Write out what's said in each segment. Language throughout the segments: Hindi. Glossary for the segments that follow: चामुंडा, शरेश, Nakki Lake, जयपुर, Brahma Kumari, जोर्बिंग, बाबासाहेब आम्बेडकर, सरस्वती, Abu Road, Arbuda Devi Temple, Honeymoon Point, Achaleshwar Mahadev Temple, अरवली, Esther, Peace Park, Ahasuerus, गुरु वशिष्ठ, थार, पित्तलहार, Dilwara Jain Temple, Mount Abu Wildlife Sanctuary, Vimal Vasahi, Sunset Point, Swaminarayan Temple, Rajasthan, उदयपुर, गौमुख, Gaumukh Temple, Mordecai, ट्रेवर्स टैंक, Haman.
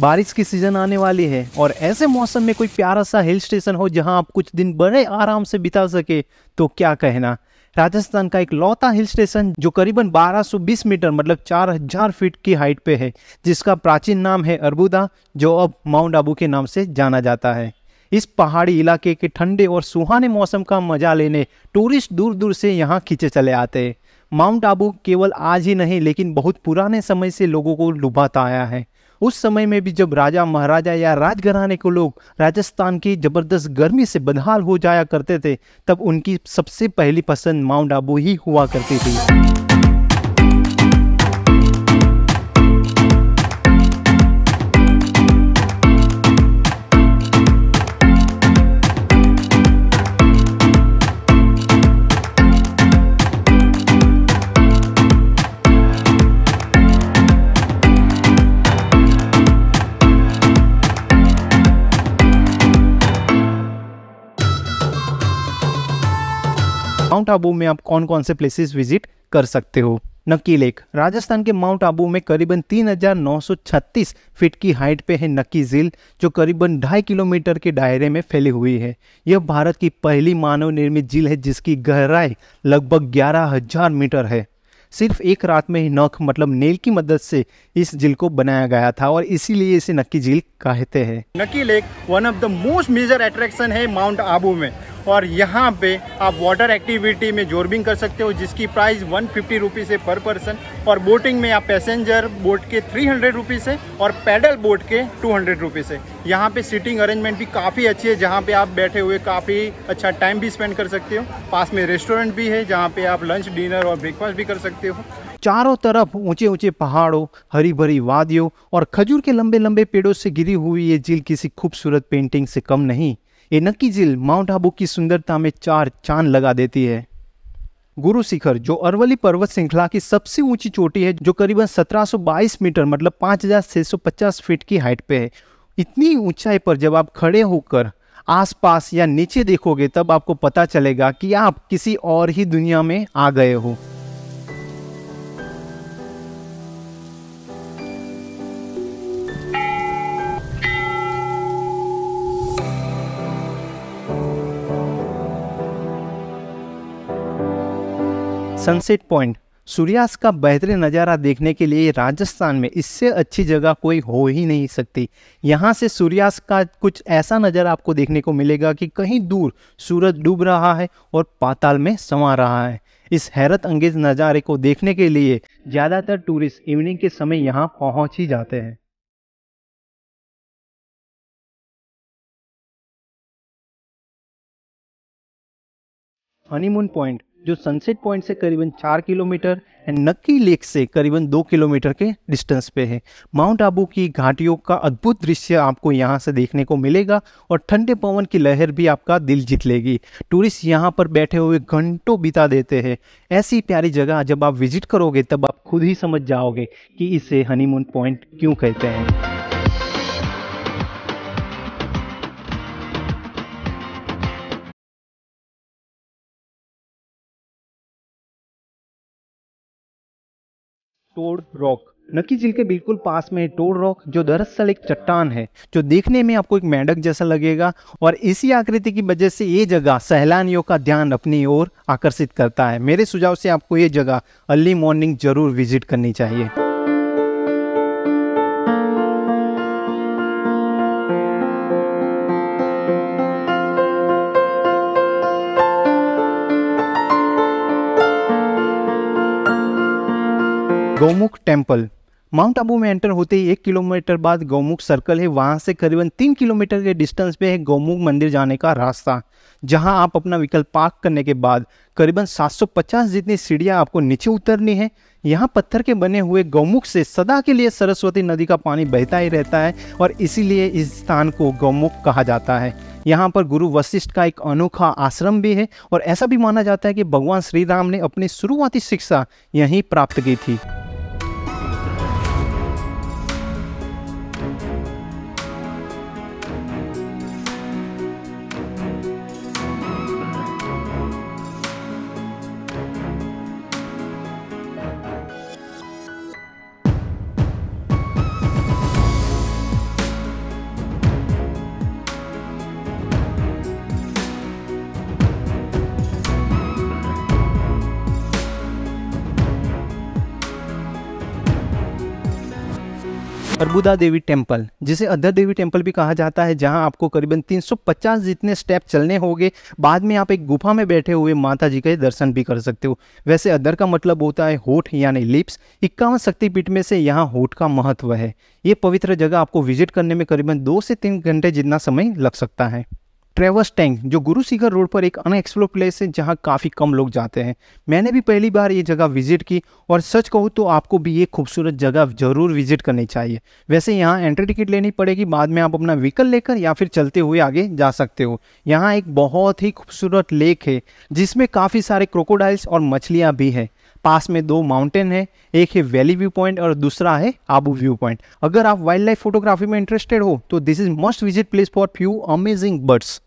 बारिश की सीजन आने वाली है और ऐसे मौसम में कोई प्यारा सा हिल स्टेशन हो जहां आप कुछ दिन बड़े आराम से बिता सके तो क्या कहना। राजस्थान का एक लौता हिल स्टेशन जो करीबन 1220 मीटर मतलब 4000 फीट की हाइट पे है, जिसका प्राचीन नाम है अर्बुदा, जो अब माउंट आबू के नाम से जाना जाता है। इस पहाड़ी इलाके के ठंडे और सुहाने मौसम का मजा लेने टूरिस्ट दूर दूर से यहाँ खींचे चले आते हैं। माउंट आबू केवल आज ही नहीं लेकिन बहुत पुराने समय से लोगों को लुभाता आया है। उस समय में भी जब राजा महाराजा या राजघराने को लोग राजस्थान की जबरदस्त गर्मी से बदहाल हो जाया करते थे, तब उनकी सबसे पहली पसंद माउंट आबू ही हुआ करती थी। माउंट आबू में आप कौन कौन से प्लेसेस विजिट कर सकते हो। नक्की लेक, राजस्थान के माउंट आबू में करीबन 3936 फीट की हाइट पे है नक्की झील, जो करीबन 2.5 किलोमीटर के दायरे में फैली हुई है। यह भारत की पहली मानव निर्मित झील है जिसकी गहराई लगभग 11000 मीटर है। सिर्फ एक रात में ही नख मतलब नेल की मदद से इस झील को बनाया गया था और इसीलिए इसे नक्की झील कहते हैं। Nakki lake one of the most major attraction है माउंट आबू में और यहाँ पे आप वाटर एक्टिविटी में जोर्बिंग कर सकते हो जिसकी प्राइस 150 रुपीज़ है पर पर्सन, और बोटिंग में आप पैसेंजर बोट के 300 रुपीज़ है और पैडल बोट के 200 रुपीज़ है। यहाँ पे सीटिंग अरेंजमेंट भी काफ़ी अच्छी है जहाँ पे आप बैठे हुए काफ़ी अच्छा टाइम भी स्पेंड कर सकते हो। पास में रेस्टोरेंट भी है जहाँ पे आप लंच, डिनर और ब्रेकफास्ट भी कर सकते हो। चारों तरफ ऊंचे ऊंचे पहाड़ों, हरी भरी वादियों और खजूर के लंबे लंबे पेड़ों से घिरी हुई ये झील किसी खूबसूरत पेंटिंग से कम नहीं। ये नक्की झील माउंट आबू की सुंदरता में चार चांद लगा देती है। गुरु शिखर, जो अरवली पर्वत श्रृंखला की सबसे ऊंची चोटी है, जो करीबन 1722 मीटर मतलब 5650 फीट की हाइट पे है। इतनी ऊंचाई पर जब आप खड़े होकर आसपास या नीचे देखोगे तब आपको पता चलेगा कि आप किसी और ही दुनिया में आ गए हो। सनसेट पॉइंट, सूर्यास्त का बेहतरीन नज़ारा देखने के लिए राजस्थान में इससे अच्छी जगह कोई हो ही नहीं सकती। यहाँ से सूर्यास्त का कुछ ऐसा नज़ारा आपको देखने को मिलेगा कि कहीं दूर सूरज डूब रहा है और पाताल में समा रहा है। इस हैरत अंगेज नज़ारे को देखने के लिए ज़्यादातर टूरिस्ट इवनिंग के समय यहाँ पहुँच ही जाते हैं। हनीमून पॉइंट, जो सनसेट पॉइंट से करीबन 4 किलोमीटर एंड नक्की लेक से करीबन 2 किलोमीटर के डिस्टेंस पे है। माउंट आबू की घाटियों का अद्भुत दृश्य आपको यहाँ से देखने को मिलेगा और ठंडे पवन की लहर भी आपका दिल जीत लेगी। टूरिस्ट यहाँ पर बैठे हुए घंटों बिता देते हैं। ऐसी प्यारी जगह जब आप विजिट करोगे तब आप खुद ही समझ जाओगे कि इसे हनीमून पॉइंट क्यों कहते हैं। टोड रॉक, नक्की झील के बिल्कुल पास में टोड रॉक, जो दरअसल एक चट्टान है जो देखने में आपको एक मेंढक जैसा लगेगा और इसी आकृति की वजह से ये जगह सैलानियों का ध्यान अपनी ओर आकर्षित करता है। मेरे सुझाव से आपको ये जगह अर्ली मॉर्निंग जरूर विजिट करनी चाहिए। गौमुख टेम्पल, माउंट आबू में एंटर होते ही 1 किलोमीटर बाद गौमुख सर्कल है। वहाँ से करीबन 3 किलोमीटर के डिस्टेंस पे है गौमुख मंदिर जाने का रास्ता, जहाँ आप अपना व्हीकल पार्क करने के बाद करीबन 750 जितनी सीढ़ियाँ आपको नीचे उतरनी है। यहाँ पत्थर के बने हुए गौमुख से सदा के लिए सरस्वती नदी का पानी बहता ही रहता है और इसीलिए इस स्थान को गौमुख कहा जाता है। यहाँ पर गुरु वशिष्ठ का एक अनोखा आश्रम भी है और ऐसा भी माना जाता है कि भगवान श्री राम ने अपनी शुरुआती शिक्षा यहीं प्राप्त की थी। अर्बुदा देवी टेम्पल जिसे अधर देवी टेम्पल भी कहा जाता है, जहां आपको करीबन 350 जितने स्टेप चलने होंगे। बाद में आप एक गुफा में बैठे हुए माता जी के दर्शन भी कर सकते हो। वैसे अधर का मतलब होता है होठ यानी लिप्स। 51 शक्तिपीठ में से यहाँ होठ का महत्व है। ये पवित्र जगह आपको विजिट करने में करीबन 2 से 3 घंटे जितना समय लग सकता है। ट्रेवर्स टैंक जो गुरु शिखर रोड पर एक अनएक्सप्लोर प्लेस है, जहां काफ़ी कम लोग जाते हैं। मैंने भी पहली बार ये जगह विजिट की और सच कहूँ तो आपको भी ये खूबसूरत जगह ज़रूर विजिट करनी चाहिए। वैसे यहाँ एंट्री टिकट लेनी पड़ेगी, बाद में आप अपना व्हीकल लेकर या फिर चलते हुए आगे जा सकते हो। यहाँ एक बहुत ही खूबसूरत लेक है जिसमें काफ़ी सारे क्रोकोडाइल्स और मछलियाँ भी हैं। पास में 2 माउंटेन है, एक है वैली व्यू पॉइंट और दूसरा है आबू व्यू पॉइंट। अगर आप वाइल्ड लाइफ फोटोग्राफी में इंटरेस्टेड हो तो this is must visit place for few amazing birds.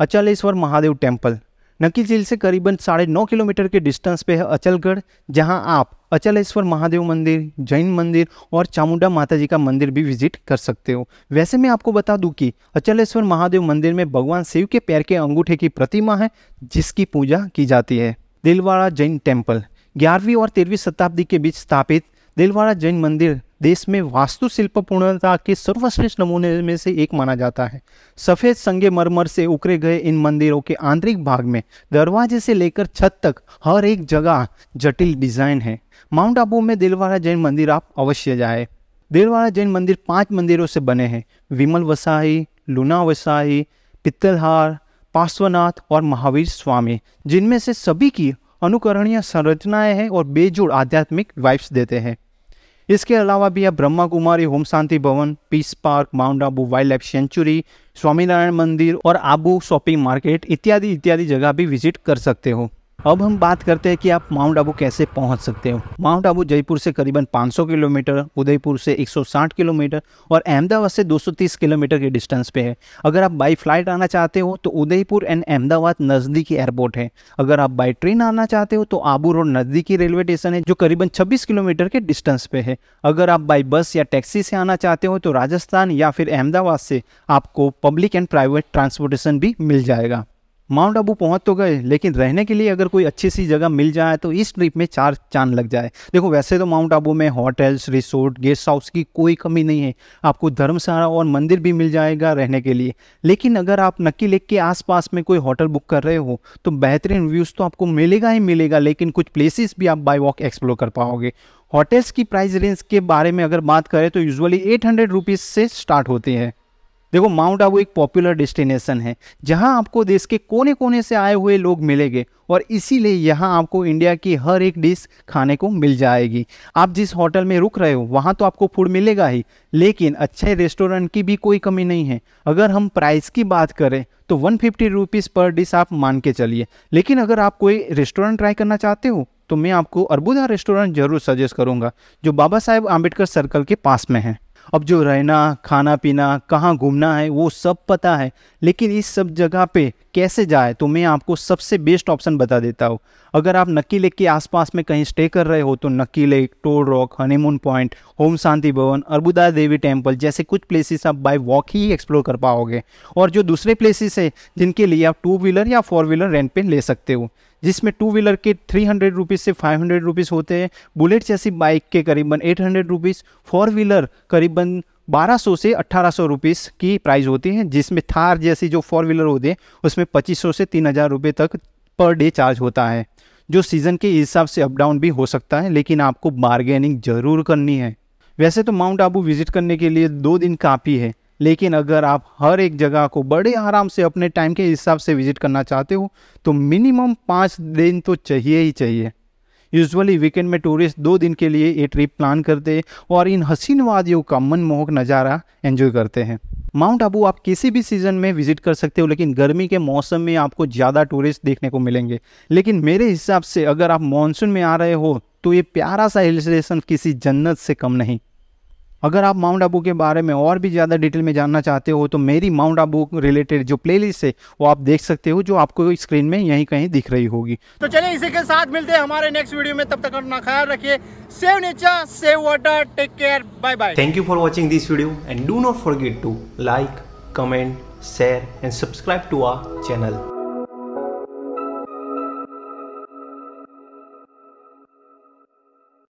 Achaleshwar Mahadev temple Nakki झील से करीबन 9.5 किलोमीटर के डिस्टेंस पे है अचलगढ़, जहां आप अचलेश्वर महादेव मंदिर, जैन मंदिर और चामुंडा माता जी का मंदिर भी विजिट कर सकते हो। वैसे मैं आपको बता दूं कि अचलेश्वर महादेव मंदिर में भगवान शिव के पैर के अंगूठे की प्रतिमा है जिसकी पूजा की जाती है। दिलवाड़ा जैन टेम्पल 11वीं और 13वीं शताब्दी के बीच स्थापित दिलवाड़ा जैन मंदिर देश में वास्तुशिल्प पूर्णता के सर्वश्रेष्ठ नमूने में से एक माना जाता है। सफ़ेद संगमरमर से उकरे गए इन मंदिरों के आंतरिक भाग में दरवाजे से लेकर छत तक हर एक जगह जटिल डिज़ाइन है। माउंट आबू में दिलवाड़ा जैन मंदिर आप अवश्य जाए। दिलवाड़ा जैन मंदिर 5 मंदिरों से बने हैं, विमल वसाही, लूना वसाही, पित्तलहार, पार्श्वनाथ और महावीर स्वामी, जिनमें से सभी की अनुकरणीय संरचनाएं हैं और बेजोड़ आध्यात्मिक वाइब्स देते हैं। इसके अलावा भी आप ब्रह्मा कुमारी होम, शांति भवन, peace park, mount Abu wild life sanctuary, Swaminarayan मंदिर और आबू शॉपिंग मार्केट इत्यादि इत्यादि जगह भी विजिट कर सकते हो। अब हम बात करते हैं कि आप माउंट आबू कैसे पहुंच सकते हो। माउंट आबू जयपुर से करीबन 500 किलोमीटर, उदयपुर से 160 किलोमीटर और अहमदाबाद से 230 किलोमीटर के डिस्टेंस पे है। अगर आप बाई फ्लाइट आना चाहते हो तो उदयपुर एंड अहमदाबाद नज़दीकी एयरपोर्ट है। अगर आप बाई ट्रेन आना चाहते हो तो आबू रोड नज़दीकी रेलवे स्टेशन है जो करीबन 26 किलोमीटर के डिस्टेंस पे है। अगर आप बाई बस या टैक्सी से आना चाहते हो तो राजस्थान या फिर अहमदाबाद से आपको पब्लिक एंड प्राइवेट ट्रांसपोर्टेशन भी मिल जाएगा। माउंट आबू पहुंच तो गए, लेकिन रहने के लिए अगर कोई अच्छी सी जगह मिल जाए तो इस ट्रिप में 4 चांद लग जाए। देखो वैसे तो माउंट आबू में होटल्स, रिसोर्ट, गेस्ट हाउस की कोई कमी नहीं है, आपको धर्मशाला और मंदिर भी मिल जाएगा रहने के लिए। लेकिन अगर आप नक्की लेक के आसपास में कोई होटल बुक कर रहे हो तो बेहतरीन व्यूज़ तो आपको मिलेगा ही मिलेगा, लेकिन कुछ प्लेसेस भी आप बाय वॉक एक्सप्लोर कर पाओगे। होटल्स की प्राइस रेंज के बारे में अगर बात करें तो यूजुअली 800 रुपीज़ से स्टार्ट होती है। देखो माउंट आबू एक पॉपुलर डेस्टिनेशन है जहां आपको देश के कोने कोने से आए हुए लोग मिलेंगे और इसीलिए यहां आपको इंडिया की हर एक डिश खाने को मिल जाएगी। आप जिस होटल में रुक रहे हो वहां तो आपको फूड मिलेगा ही, लेकिन अच्छे रेस्टोरेंट की भी कोई कमी नहीं है। अगर हम प्राइस की बात करें तो 150 रुपीज़ पर डिश आप मान के चलिए। लेकिन अगर आप कोई रेस्टोरेंट ट्राई करना चाहते हो तो मैं आपको अर्बुदा रेस्टोरेंट ज़रूर सजेस्ट करूँगा जो बाबासाहेब आम्बेडकर सर्कल के पास में है। अब जो रहना, खाना पीना, कहाँ घूमना है वो सब पता है, लेकिन इस सब जगह पे कैसे जाए तो मैं आपको सबसे बेस्ट ऑप्शन बता देता हूँ। अगर आप नक्की लेक के आसपास में कहीं स्टे कर रहे हो तो Nakki lake, toad rock, honeymoon point, home Shanti भवन, अर्बुदा देवी टेम्पल जैसे कुछ प्लेसेस आप बाय वॉक ही एक्सप्लोर कर पाओगे। और जो दूसरे प्लेसेस है जिनके लिए आप 2 व्हीलर या 4 व्हीलर रेंट पे ले सकते हो, जिसमें 2 व्हीलर के 300 रुपीज़ से 500 रुपीज़ होते हैं, बुलेट जैसी बाइक के करीबन 800 रुपीज़, 4 व्हीलर करीबन 1200 से 1800 रुपीज़ की प्राइस होती है, जिसमें थार जैसी जो 4 व्हीलर होते हैं उसमें 2500 से 3000 रुपये तक पर डे चार्ज होता है, जो सीज़न के हिसाब से अप डाउन भी हो सकता है, लेकिन आपको बार्गेनिंग ज़रूर करनी है। वैसे तो माउंट आबू विज़िट करने के लिए 2 दिन काफ़ी है, लेकिन अगर आप हर एक जगह को बड़े आराम से अपने टाइम के हिसाब से विजिट करना चाहते हो तो मिनिमम 5 दिन तो चाहिए ही चाहिए। यूजुअली वीकेंड में टूरिस्ट 2 दिन के लिए ये ट्रिप प्लान करते हैं और इन हसीन वादियों का मनमोहक नज़ारा एंजॉय करते हैं। माउंट आबू आप किसी भी सीज़न में विजिट कर सकते हो, लेकिन गर्मी के मौसम में आपको ज़्यादा टूरिस्ट देखने को मिलेंगे। लेकिन मेरे हिसाब से अगर आप मानसून में आ रहे हो तो ये प्यारा सा हिल स्टेशन किसी जन्नत से कम नहीं। अगर आप माउंट आबू के बारे में और भी ज़्यादा डिटेल में जानना चाहते हो तो मेरी माउंट आबू रिलेटेड जो प्लेलिस्ट है वो आप देख सकते हो, जो आपको स्क्रीन में यहीं कहीं दिख रही होगी। तो चलिए इसी के साथ मिलते हैं हमारे नेक्स्ट वीडियो में, तब तक अपना ख्याल रखिए। Save nature, save water, take care, bye bye. Thank you for watching this video and do not forget to like, comment, share and subscribe to our channel.